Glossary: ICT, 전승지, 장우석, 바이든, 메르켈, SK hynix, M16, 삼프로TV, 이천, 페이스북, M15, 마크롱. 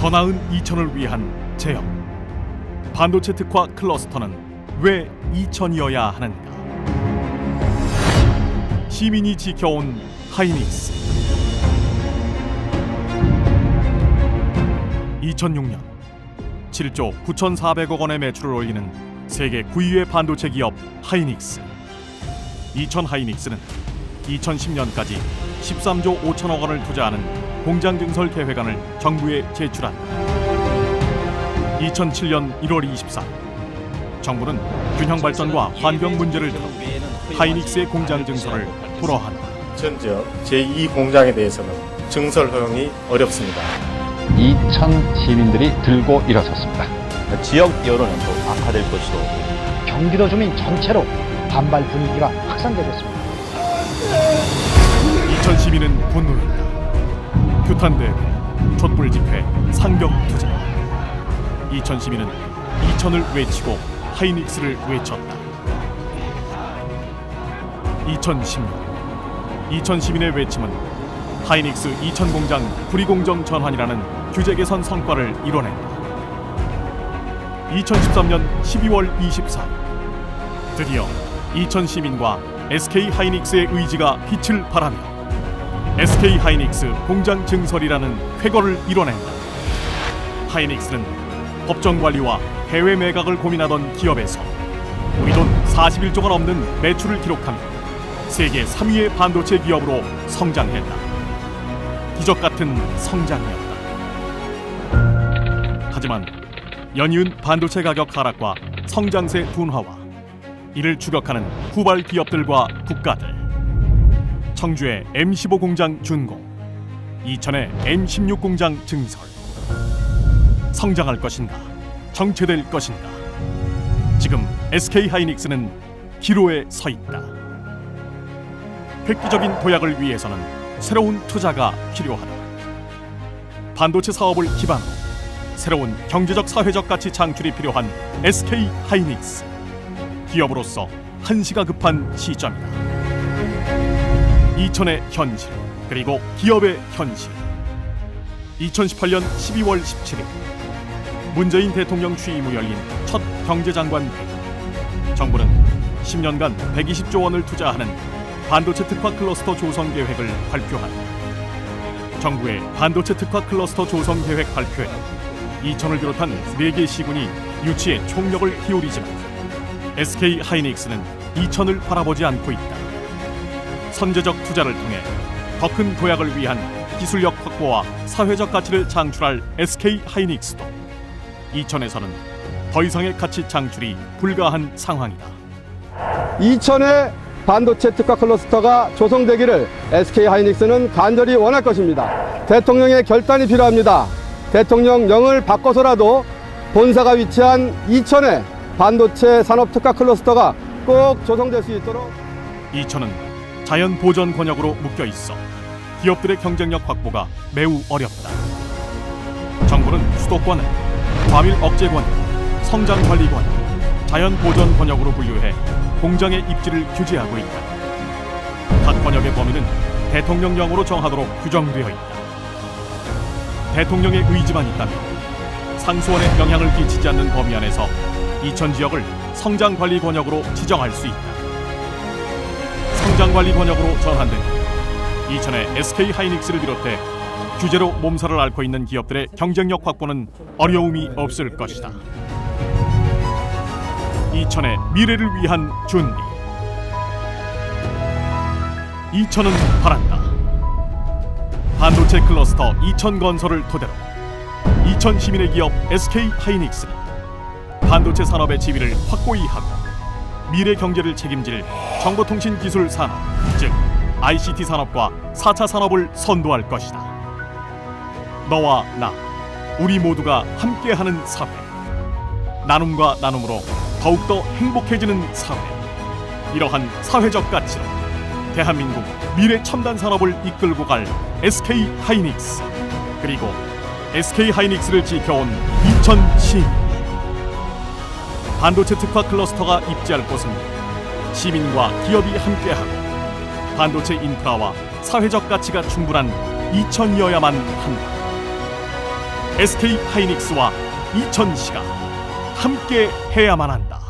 더 나은 이천을 위한 제형. 반도체 특화 클러스터는 왜 이천이어야 하는가? 시민이 지켜온 하이닉스. 2006년 7조 9,400억 원의 매출을 올리는 세계 9위의 반도체 기업 하이닉스. 이천 하이닉스는 2010년까지 13조 5천억 원을 투자하는 공장 증설 계획안을 정부에 제출한다. 2007년 1월 24일 정부는 균형 발전과 환경 문제를 들어 하이닉스의 공장 증설을 불허한다. 현재 제2 공장에 대해서는 증설 허용이 어렵습니다. 2천 시민들이 들고 일어섰습니다. 지역 여론은 더 악화될 것이고 경기도 주민 전체로 반발 분위기가 확산되겠습니다. 2천 시민은 분노했다. 규탄대회, 촛불집회, 상경투쟁. 2천 시민은 이천을 외치고 하이닉스를 외쳤다. 2010년 2천 시민의 외침은 하이닉스 이천 공장 불이공정 전환이라는 규제 개선 성과를 이뤄냈다. 2013년 12월 24일 드디어 이천 시민과 SK 하이닉스의 의지가 빛을 발하며 SK 하이닉스 공장 증설이라는 쾌거를 이뤄낸다. 하이닉스는 법정 관리와 해외 매각을 고민하던 기업에서 우리 돈 41조가 넘는 매출을 기록하며 세계 3위의 반도체 기업으로 성장했다. 기적 같은 성장이었다. 하지만 연이은 반도체 가격 하락과 성장세 둔화와 이를 추격하는 후발 기업들과 국가들. 청주의 M15 공장 준공, 이천의 M16 공장 증설. 성장할 것인가, 정체될 것인가. 지금 SK 하이닉스는 기로에 서 있다. 획기적인 도약을 위해서는 새로운 투자가 필요하다. 반도체 사업을 기반으로 새로운 경제적 사회적 가치 창출이 필요한 SK 하이닉스. 기업으로서 한시가 급한 시점이다. 이천의 현실, 그리고 기업의 현실. 2018년 12월 17일 문재인 대통령 취임 후 열린 첫 경제장관 회의. 정부는 10년간 120조 원을 투자하는 반도체 특화 클러스터 조성 계획을 발표한다. 정부의 반도체 특화 클러스터 조성 계획 발표에 이천을 비롯한 4개 시군이 유치에 총력을 기울이지만 SK 하이닉스는 이천을 바라보지 않고 있다. 선제적 투자를 통해 더 큰 도약을 위한 기술력 확보와 사회적 가치를 창출할 SK 하이닉스도 이천에서는 더 이상의 가치 창출이 불가한 상황이다. 이천의 반도체 특화 클러스터가 조성되기를 SK 하이닉스는 간절히 원할 것입니다. 대통령의 결단이 필요합니다. 대통령령을 바꿔서라도 본사가 위치한 이천의 반도체 산업 특화 클러스터가 꼭 조성될 수 있도록. 이천은 자연 보전 권역으로 묶여 있어 기업들의 경쟁력 확보가 매우 어렵다. 정부는 수도권을 과밀 억제 권역, 성장 관리 권역, 자연 보전 권역으로 분류해 공장의 입지를 규제하고 있다. 각 권역의 범위는 대통령령으로 정하도록 규정되어 있다. 대통령의 의지만 있다면 상수원에 영향을 끼치지 않는 범위 안에서 이천 지역을 성장관리 권역으로 지정할 수 있다. 성장관리 권역으로 전환된 이천의 SK 하이닉스를 비롯해 규제로 몸살을 앓고 있는 기업들의 경쟁력 확보는 어려움이 없을 것이다. 이천의 미래를 위한 준비. 이천은 바란다. 반도체 클러스터 이천 건설을 토대로 이천 시민의 기업 SK 하이닉스는 반도체 산업의 지위를 확고히 하고 미래 경제를 책임질 정보통신기술 산업, 즉 ICT 산업과 4차 산업을 선도할 것이다. 너와 나, 우리 모두가 함께하는 사회. 나눔과 나눔으로 더욱더 행복해지는 사회. 이러한 사회적 가치로 대한민국 미래 첨단 산업을 이끌고 갈 SK 하이닉스, 그리고 SK 하이닉스를 지켜온 이천 시민. 반도체 특화 클러스터가 입지할 곳은 시민과 기업이 함께하고 반도체 인프라와 사회적 가치가 충분한 이천이어야만 한다. SK 하이닉스와 이천시가 함께 해야만 한다.